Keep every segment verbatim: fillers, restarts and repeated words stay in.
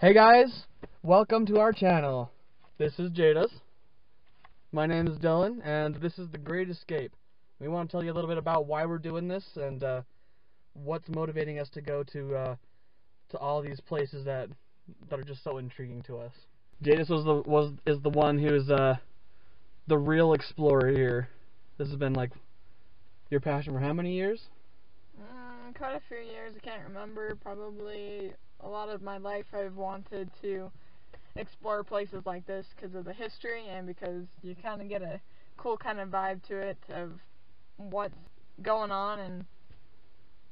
Hey guys, welcome to our channel. This is Jadis. My name is Dylan, and this is The Great Escape. We want to tell you a little bit about why we're doing this and uh, what's motivating us to go to uh, to all these places that that are just so intriguing to us. Jadis was the was is the one who's uh, the real explorer here. This has been like your passion for how many years? Mm, quite a few years. I can't remember. Probably. A lot of my life I've wanted to explore places like this because of the history and because you kind of get a cool kind of vibe to it of what's going on and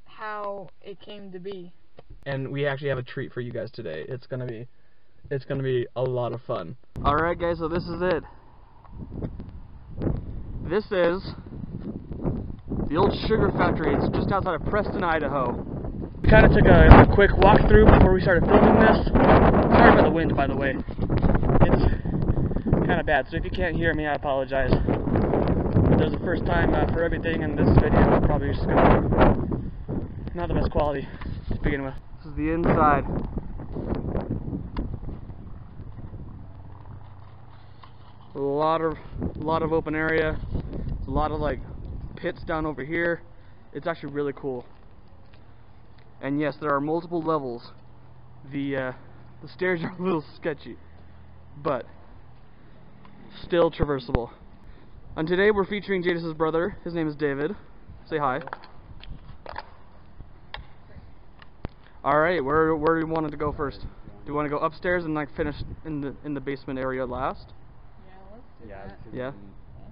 how it came to be. And we actually have a treat for you guys today. It's gonna be it's gonna be a lot of fun. Alright guys, so this is it. This is the old sugar factory. It's just outside of Preston, Idaho. We kind of took a, a quick walk through before we started filming this. Sorry about the wind, by the way. It's kind of bad, so if you can't hear me, I apologize. But there's a first time uh, for everything in this video. It's probably just gonna not the best quality to begin with. This is the inside. A lot of, a lot of open area. There's a lot of like pits down over here. It's actually really cool. And yes, there are multiple levels. The uh, the stairs are a little sketchy, but still traversable. And today we're featuring Jadis' brother. His name is David. Say hi. All right, where where do we want to go first? Do we want to go upstairs and like finish in the in the basement area last? Yeah, let's do that. Yeah.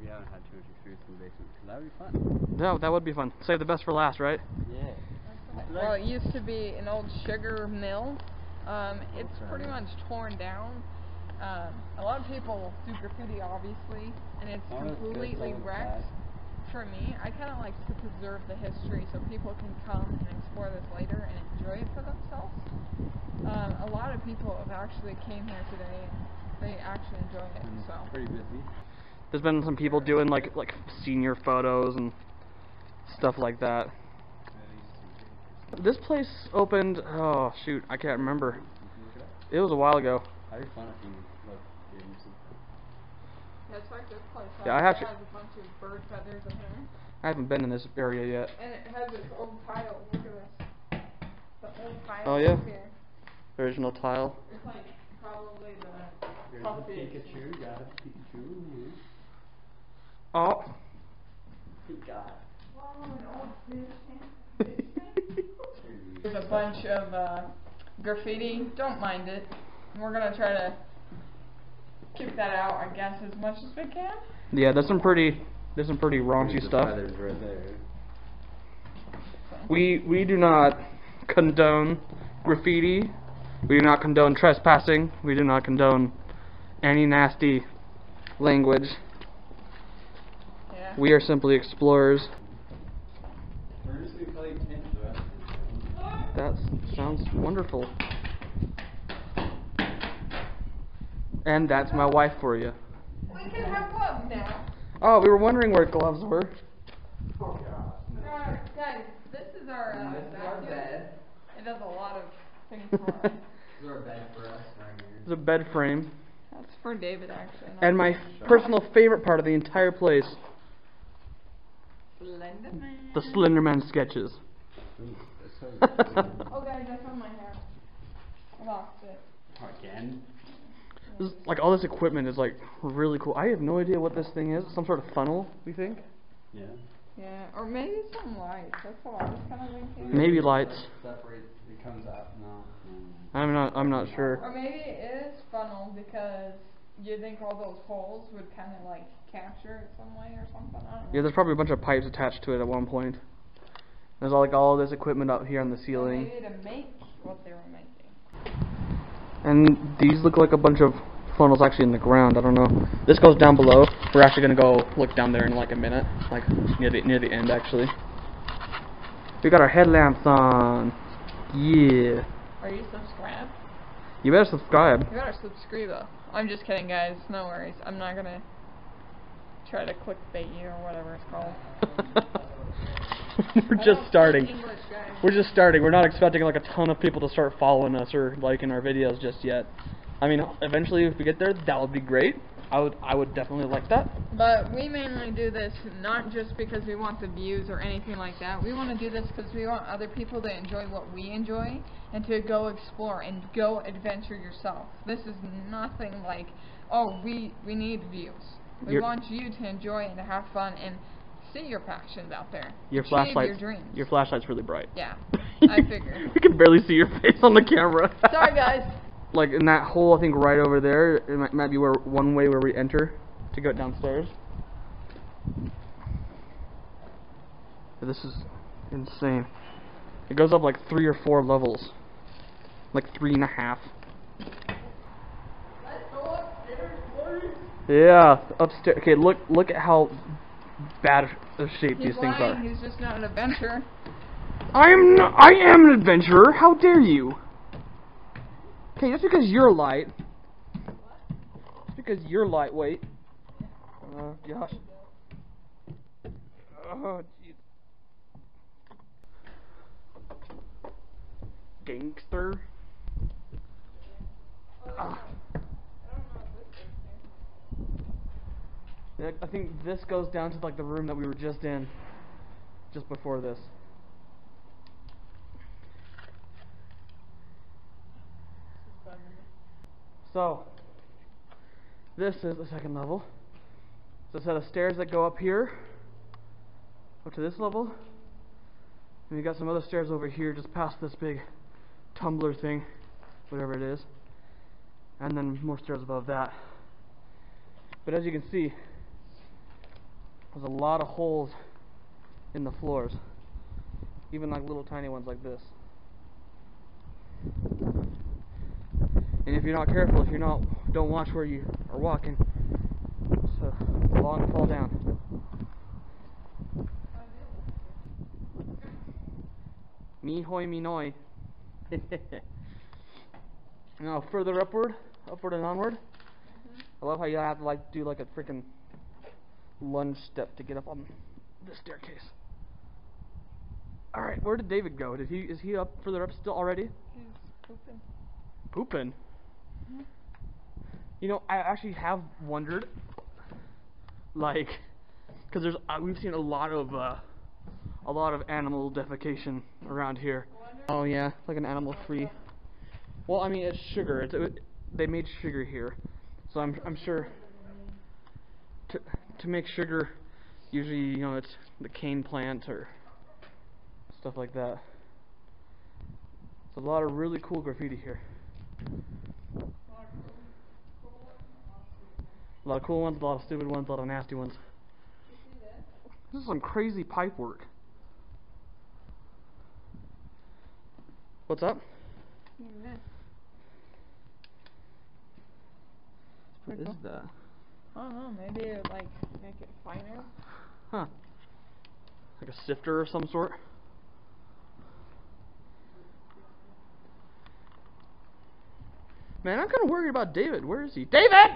We haven't had too much experience in the basement, so that would be fun. No, that would be fun. Save the best for last, right? Yeah. Well, it used to be an old sugar mill. Um, it's pretty much torn down. Um, a lot of people do graffiti, obviously, and it's completely wrecked. For me, I kind of like to preserve the history so people can come and explore this later and enjoy it for themselves. Um, a lot of people have actually came here today, and they actually enjoy it. So pretty busy. There's been some people doing like like senior photos and stuff like that. This place opened, oh shoot, I can't remember. It was a while ago. Yeah, I have to. It has a bunch of bird feathers in there. I haven't been in this area yet. And it has its old tile. Look at this. The old tile. Oh yeah. Here. Original tile. It's like probably the puppy. Pikachu, got a Pikachu. Oh. Pikachu. Wow, an old fish tank. There's a bunch of uh, graffiti. Don't mind it. We're gonna try to keep that out, I guess, as much as we can. Yeah, there's some pretty, there's some pretty raunchy the stuff. Right there. We we do not condone graffiti. We do not condone trespassing. We do not condone any nasty language. Yeah. We are simply explorers. We're just gonna play ten. That sounds wonderful. And that's my wife for you. We can have gloves now. Oh, we were wondering where gloves were. Oh, God. Uh, guys, this is our, uh, this is our bed. It does a lot of things for us. This is our bed for us right here. It's a bed frame. That's for David, actually. And my personal favorite part of the entire place. Slenderman. The Slenderman sketches. Ooh. Oh guys, I found my hair. I lost it. Again? This is, like all this equipment is like really cool. I have no idea what this thing is. Some sort of funnel, we think? Yeah. Yeah, or maybe some lights. That's what I was kind of thinking. Maybe lights. Separates, it comes out. No. I'm not. I'm not sure. Or maybe it is funnel because you think all those holes would kind of like capture it some way or something. I don't know. Yeah, there's probably a bunch of pipes attached to it at one point. There's all, like all this equipment up here on the ceiling. They to make what they were making. And these look like a bunch of funnels actually in the ground. I don't know. This goes down below. We're actually gonna go look down there in like a minute, like near the near the end actually. We got our headlamps on. Yeah. Are you subscribed? You better subscribe. You better subscribe. I'm just kidding, guys. No worries. I'm not gonna try to clickbait you or whatever it's called. We're just starting. English, guys. We're just starting. We're not expecting like a ton of people to start following us or liking our videos just yet. I mean, eventually if we get there, that would be great. I would, I would definitely like that. But we mainly do this not just because we want the views or anything like that. We want to do this because we want other people to enjoy what we enjoy and to go explore and go adventure yourself. This is nothing like, oh, we we need views. We You're want you to enjoy and to have fun and see your passions out there. Your flashlight. Your dreams. Your flashlight's really bright. Yeah, I figured. We can barely see your face on the camera. Sorry, guys. Like in that hole, I think right over there, it might, might be where one way where we enter to go downstairs. This is insane. It goes up like three or four levels, like three and a half. Let's go upstairs, boys. Yeah, upstairs. Okay, look, look at how bad of shape He's these lying. things are. He's just not an adventurer. I am not. I am an adventurer. How dare you? Okay, just because you're light, just because you're lightweight. Oh gosh. Oh jeez. Gangster. Ah. I think this goes down to like the room that we were just in, just before this. So, this is the second level. So, it's a set of stairs that go up here, up to this level. And we got some other stairs over here just past this big tumbler thing, whatever it is. And then more stairs above that. But as you can see, there's a lot of holes in the floors. Even like little tiny ones like this. And if you're not careful, if you're not, don't watch where you are walking, so long fall down. Me hoy me noi. Now further upward, upward and onward. Mm-hmm. I love how you have to like do like a freaking lunge step to get up on the staircase. All right, where did David go? Did he is he up further up still already? He's pooping. Pooping. You know, I actually have wondered, like, because there's uh, we've seen a lot of uh, a lot of animal defecation around here. Oh yeah, like an animal-free. Well, I mean, it's sugar. It's, it, they made sugar here, so I'm I'm sure to to make sugar, usually you know it's the cane plant or stuff like that. There's a lot of really cool graffiti here. A lot of cool ones, a lot of stupid ones, a lot of nasty ones. This is some crazy pipe work. What's up? Yeah. What cool. is that? I don't know, maybe it, like, make it finer? Huh. Like a sifter of some sort? Man, I'm kind of worried about David. Where is he? David!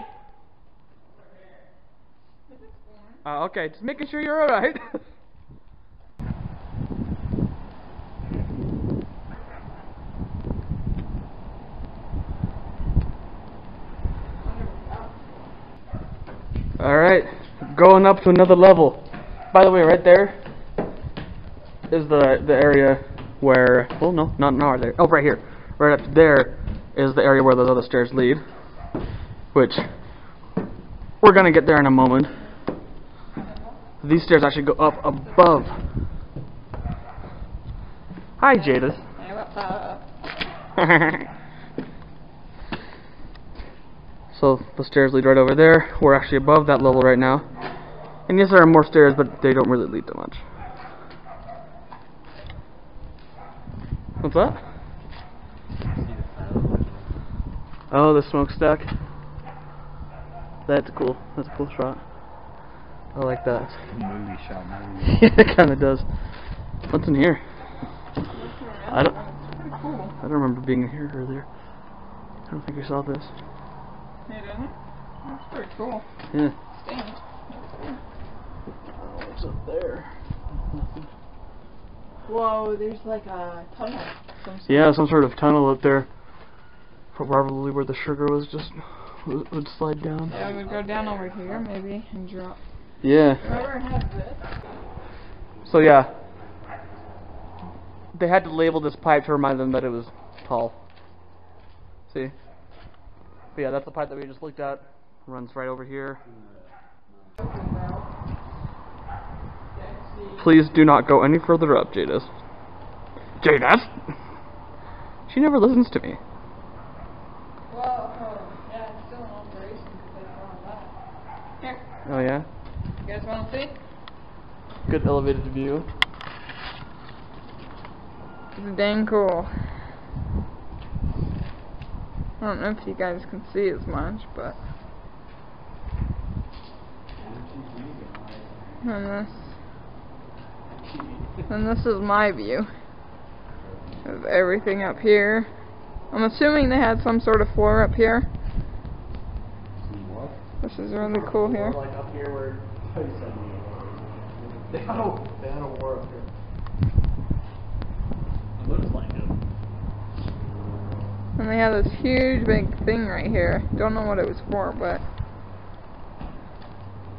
Uh, okay, just making sure you're alright. Alright, going up to another level. By the way, right there is the, the area where... Well, no, not now there. Oh, right here. Right up there is the area where those other stairs lead. Which, we're going to get there in a moment. These stairs actually go up above. Hi, Jadis. Hey, what's up? So the stairs lead right over there. We're actually above that level right now. And yes, there are more stairs, but they don't really lead to much. What's that? Oh, the smokestack. That's cool. That's a cool shot. I like that. Movie shot, not movie. It kind of does. What's in here? I don't. Cool. I don't remember being in here earlier. I don't think we saw this. You didn't? That's pretty cool. Yeah. Stained. What's up there? Nothing. Whoa, there's like a tunnel. Some yeah, some sort of tunnel up there. Probably where the sugar was just would slide down. Yeah, it would go down over here maybe and drop. Yeah. Whoever has this. So yeah, they had to label this pipe to remind them that it was tall. See? But yeah, that's the pipe that we just looked at. Runs right over here. Please do not go any further up, Jadis. Jadis? She never listens to me. Well, yeah, it's still in operation because they don't want that. Here. Oh, yeah? You guys want to see? Good elevated view. This is dang cool. I don't know if you guys can see as much, but. And this. And this is my view of everything up here. I'm assuming they had some sort of floor up here. This is really cool here. They had a war up here. And they had this huge big thing right here. Don't know what it was for, but.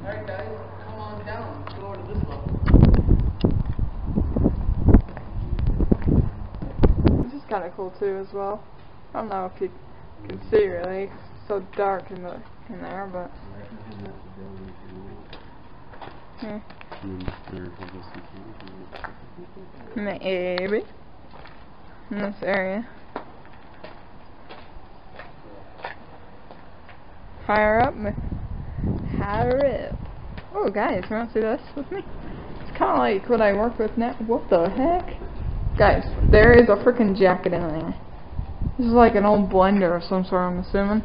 Alright, guys, come on down. Go over to this level. This is kind of cool too, as well. I don't know if you can see really. It's so dark in the in there, but. Yeah. Maybe. In this area. Higher up, higher up. Oh, guys, you want to see this with me? It's kind of like what I work with now. What the heck? Guys, there is a freaking jacket in there. This is like an old blender of some sort, I'm assuming.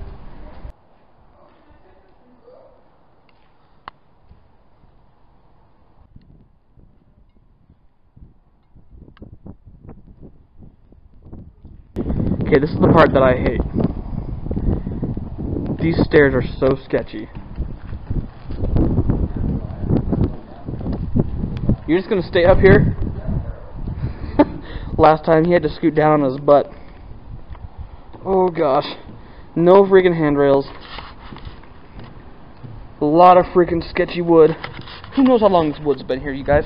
Okay, this is the part that I hate. These stairs are so sketchy. You're just gonna stay up here? Last time he had to scoot down on his butt. Oh gosh. No freaking handrails. A lot of freaking sketchy wood. Who knows how long this wood's been here, you guys?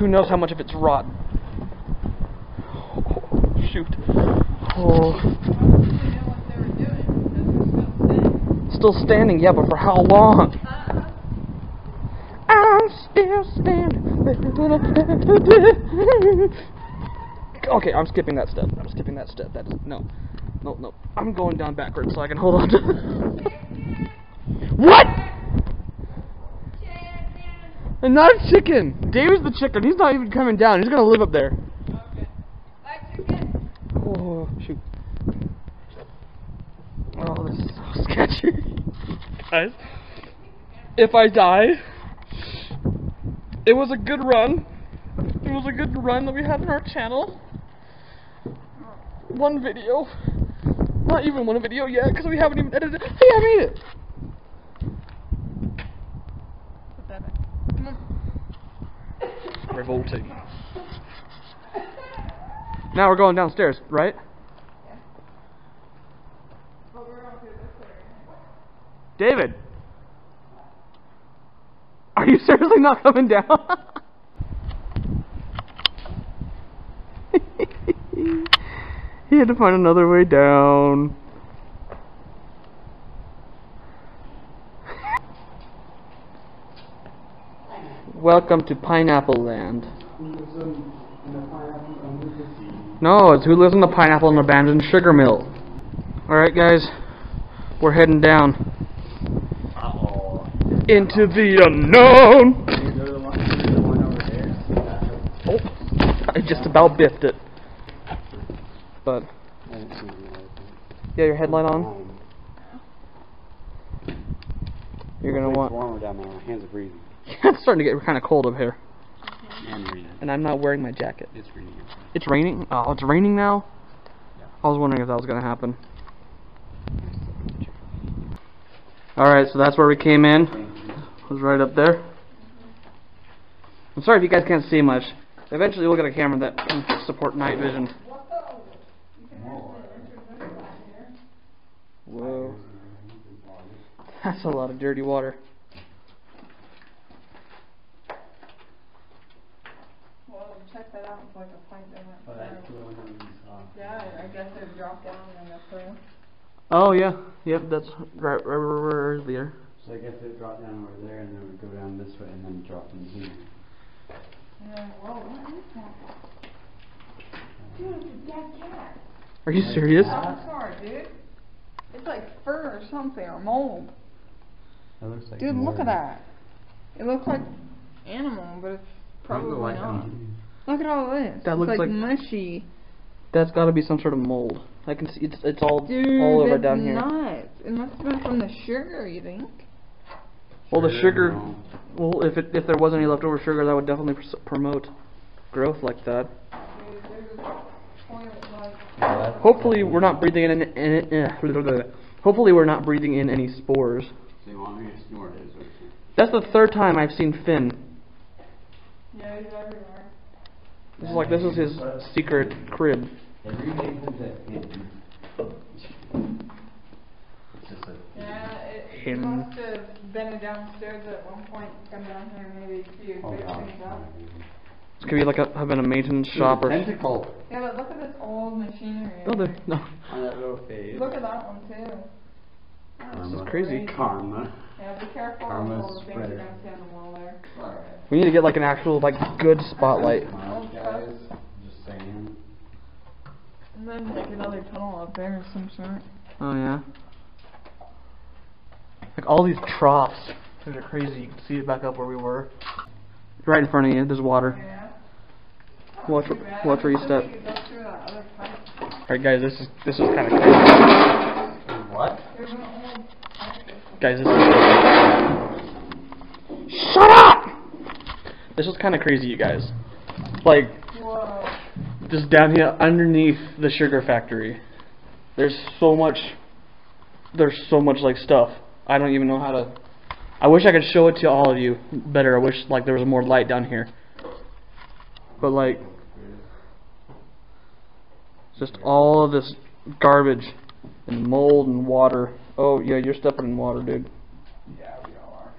Who knows how much of it's rotten? Oh, shoot. Oh. Still standing, yeah, but for how long? I'm still standing. Okay, I'm skipping that step. I'm skipping that step. That is no, no, no. I'm going down backwards so I can hold on to. What? Chicken. And not a chicken. David's the chicken. He's not even coming down. He's gonna live up there. Okay. Bye, chicken. Oh shoot. Oh, this is so sketchy. Guys, if I die, it was a good run. It was a good run that we had on our channel. One video. Not even one video yet, because we haven't even edited it. Hey, I made it! Put that back. Come on. Revolting. Now we're going downstairs, right? David, are you seriously not coming down? He had to find another way down. Welcome to Pineapple Land. Who lives in the pineapple under the sea? No, it's who lives in the pineapple in an abandoned sugar mill. Alright, guys, we're heading down. Into the unknown! Oh, I just about biffed it. But. Yeah, your headlight on? You're gonna want. It's warmer down there, my hands are breathing. It's starting to get kind of cold up here. And I'm not wearing my jacket. It's raining. It's raining? Oh, it's raining now? I was wondering if that was gonna happen. Alright, so that's where we came in. Was right up there. I'm sorry if you guys can't see much. Eventually we'll get a camera that can support night vision. Whoa. That's a lot of dirty water. Well, check that out. It's like a pipe that went through. Yeah, I guess it dropped down and went through. Oh, yeah. Yep, that's right where it was. So I guess it dropped down over there and then it would go down this way and then drop in here. Yeah, whoa, what is that? Dude, it's a dead cat. Are you serious? I'm sorry, dude. It's like fur or something, or mold. That looks like Dude, look at that. It looks like animal, but it's probably like not. Look at all this. That it's looks like, like mushy. That's got to be some sort of mold. I can see it's it's all Dude, all over down here. Nuts. It must have been from the sugar, you think? Well, the sugar. No. Well, if it if there was any leftover sugar, that would definitely pr promote growth like that. Hopefully we're not breathing in, in, in, in hopefully we're not breathing in any spores. So you want me to snort it? That's the third time I've seen Finn. Yeah, he's everywhere. This is like this is his secret crib. Yeah, it must have been downstairs at one point. Come down here, maybe you oh, wow. things up. This could be like a, have been a maintenance shop or. Tentacle. Yeah, but look at this old machinery. No, there, no. On that little face. Look at that one too. Oh, this is crazy. Karma. Yeah, be karma. Karma spreader. Right. We need to get like an actual like good spotlight. Smile, guys. Just saying. And then like another tunnel up there of some sort. Oh yeah. Like all these troughs. These are crazy. You can see it back up where we were. Right in front of you. There's water. Yeah. Watch, watch where you step. Alright guys, this is this is kind of crazy. What? Guys, this is crazy. Shut up! This is kind of crazy, you guys. Like, whoa. Just down here underneath the sugar factory. There's so much. There's so much like stuff. I don't even know how to. I wish I could show it to all of you better. I wish like there was more light down here. But like. Just all of this garbage and mold and water. Oh yeah, you're stepping in water, dude. Yeah, we all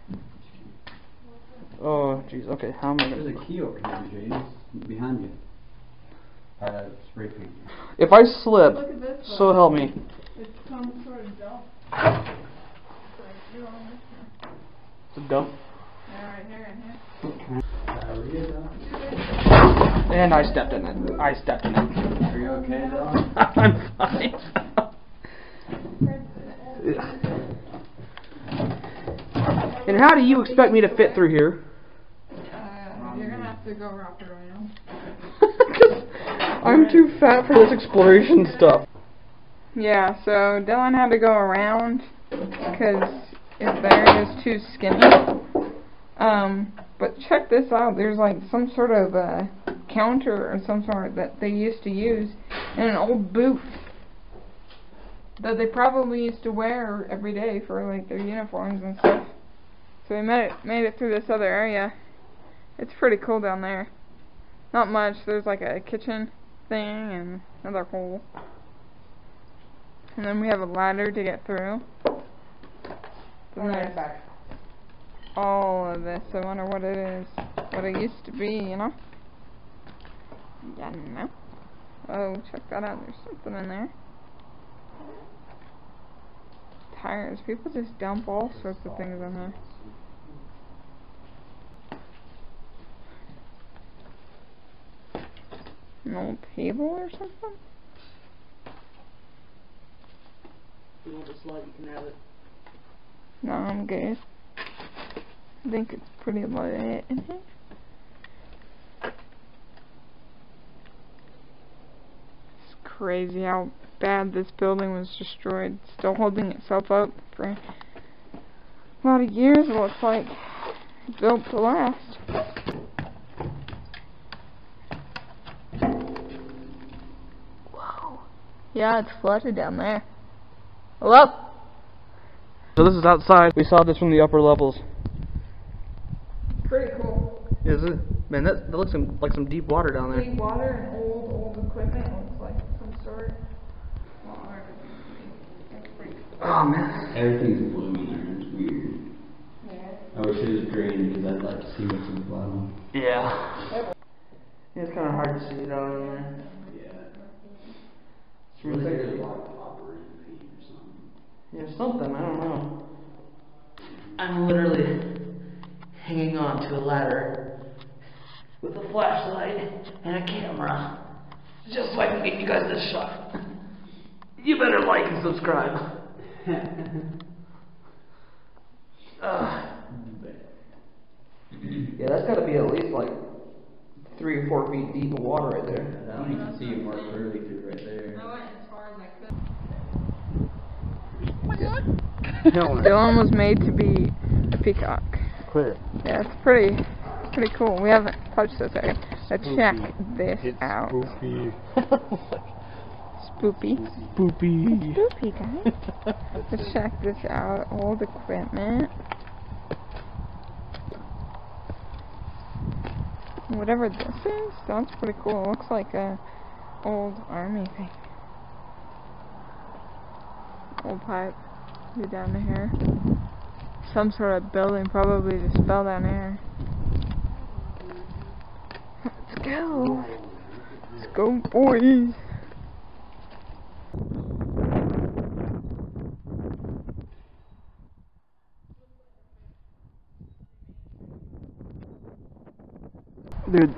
are. Oh jeez. Okay, how am I gonna? There's a key over here, Jadis, behind you. Uh, if I slip, so help me. It's some sort of dump. It's a dump. Yeah, right here, right here. And I stepped in it. I stepped in it. Are you okay, Dylan? I'm fine. And how do you expect me to fit through here? Uh, you're gonna have to go rock around. I'm too fat for this exploration stuff. Yeah, so Dylan had to go around because his bear is too skinny. Um, but check this out. There's like some sort of a counter or some sort that they used to use in an old booth that they probably used to wear every day for like their uniforms and stuff. So we made it, made it through this other area. It's pretty cool down there. Not much. There's like a kitchen thing and another hole. And then we have a ladder to get through. Right back. All of this. I wonder what it is. What it used to be, you know? Yeah, I don't know. Oh, check that out. There's something in there. Tires. People just dump all sorts of things in there. An old table or something? You want this light, you can have it. No, I'm good. I think it's pretty light in here. It's crazy how bad this building was destroyed. It's still holding itself up for a lot of years, it looks like. It's built to last. Yeah, it's flooded down there. Hello? So this is outside. We saw this from the upper levels. Pretty cool. Is it? Man, that, that looks some, like some deep water down there. Deep water and old, old equipment. Looks like some sort. Oh, man. Everything's blue in there. It's weird. Yeah. I wish it was green because I'd like to see what's in the bottom. Yeah. Yep. Yeah, it's kind of hard to see it out in there. Yeah. It's really like there's like copper and paint or something. Yeah, something. I don't know. I'm literally hanging on to a ladder with a flashlight and a camera just so I can get you guys this shot. You better like and subscribe. uh, yeah, that's gotta be at least like three or four feet deep of water right there. I don't even see it more clearly through right there. I went as far as I could. Dylan was made to be a peacock. Clear. Yeah, it's pretty, it's pretty cool. We haven't touched this yet. Let's check this it's out. Spoopy. Spoopy. Spoopy. It's spoopy, guys. Let's check this out. Old equipment. Whatever this is, that's pretty cool. It looks like a old army thing. Old pipe. Down to here. Some sort of building, probably just fell down here. Let's go! Let's go, boys! Dude,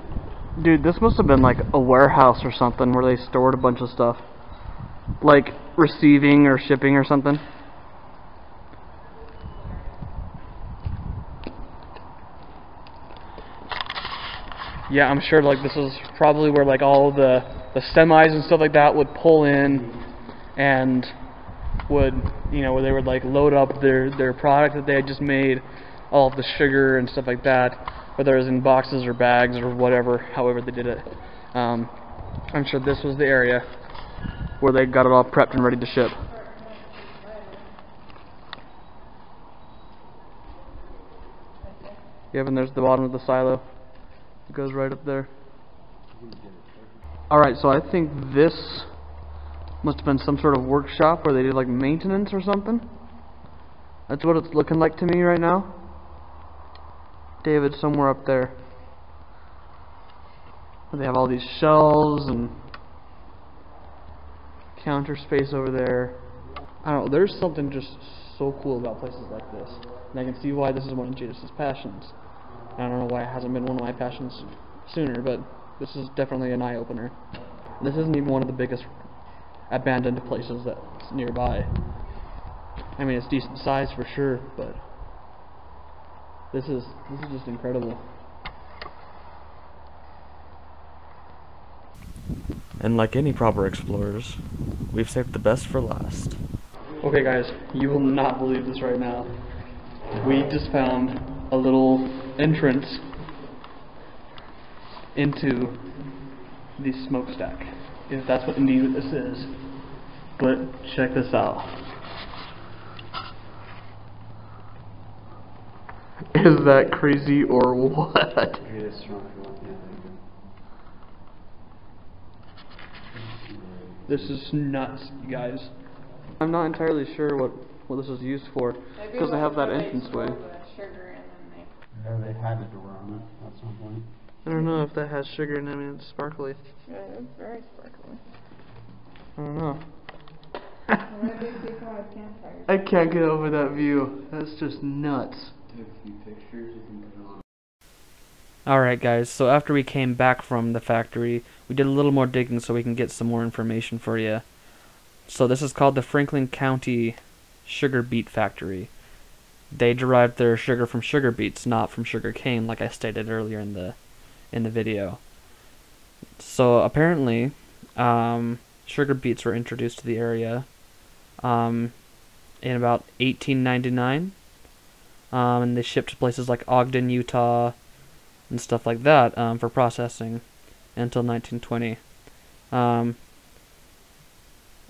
dude, this must have been like a warehouse or something where they stored a bunch of stuff. Like receiving or shipping or something. Yeah, I'm sure like this is probably where like all the the semis and stuff like that would pull in, and would, you know, where they would like load up their their product that they had just made, all of the sugar and stuff like that, whether it was in boxes or bags or whatever, however they did it. Um, I'm sure this was the area where they got it all prepped and ready to ship. Yep, and there's the bottom of the silo. It goes right up there. Alright, so I think this must have been some sort of workshop where they did like maintenance or something. That's what it's looking like to me right now. David, somewhere up there. They have all these shelves and counter space over there. I don't know, there's something just so cool about places like this. And I can see why this is one of Jadis' passions. I don't know why it hasn't been one of my passions sooner, but this is definitely an eye-opener. This isn't even one of the biggest abandoned places that's nearby. I mean, it's decent size for sure, but this is this is just incredible. And like any proper explorers, we've saved the best for last. Okay guys, you will not believe this right now. We just found a little entrance into the smokestack, if that's what indeed this is. But check this out. Is that crazy or what? This is nuts, you guys. I'm not entirely sure what what this is used for, because they have that entranceway. Yeah, they had a door on it at some point. I don't know if that has sugar in it. I mean, it's sparkly. Yeah, it's very sparkly. I don't know. I can't get over that view. That's just nuts. Alright guys, so after we came back from the factory, we did a little more digging so we can get some more information for you. So this is called the Franklin County Sugar Beet Factory. They derived their sugar from sugar beets, not from sugar cane, like I stated earlier in the in the video. So apparently, um, sugar beets were introduced to the area um, in about eighteen ninety-nine, um, and they shipped to places like Ogden, Utah, and stuff like that um, for processing until nineteen twenty. Um,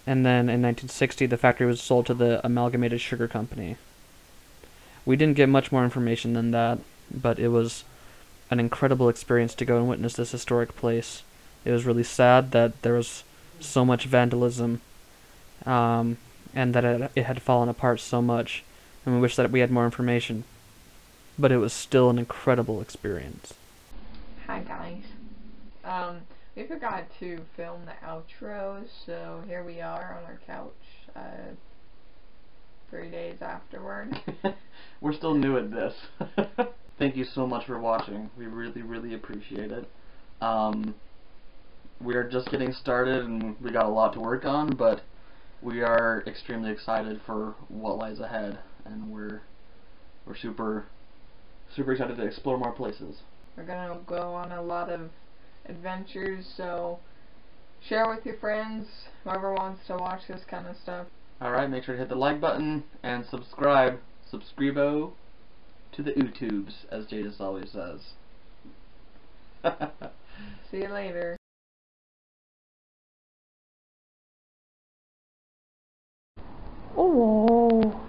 and then in nineteen sixty, the factory was sold to the Amalgamated Sugar Company. We didn't get much more information than that, but it was an incredible experience to go and witness this historic place. It was really sad that there was so much vandalism, um, and that it, it had fallen apart so much, and we wish that we had more information. But it was still an incredible experience. Hi guys. Um, we forgot to film the outro, so here we are on our couch, uh, three days afterward. We're still new at this. Thank you so much for watching. We really, really appreciate it. Um, we're just getting started and we got a lot to work on, but we are extremely excited for what lies ahead, and we're we're super super excited to explore more places. We're gonna go on a lot of adventures, so share with your friends, whoever wants to watch this kind of stuff. Alright, make sure to hit the like button and subscribe. Subscribo to the YouTubes, as Jadis always says. See you later. Oh.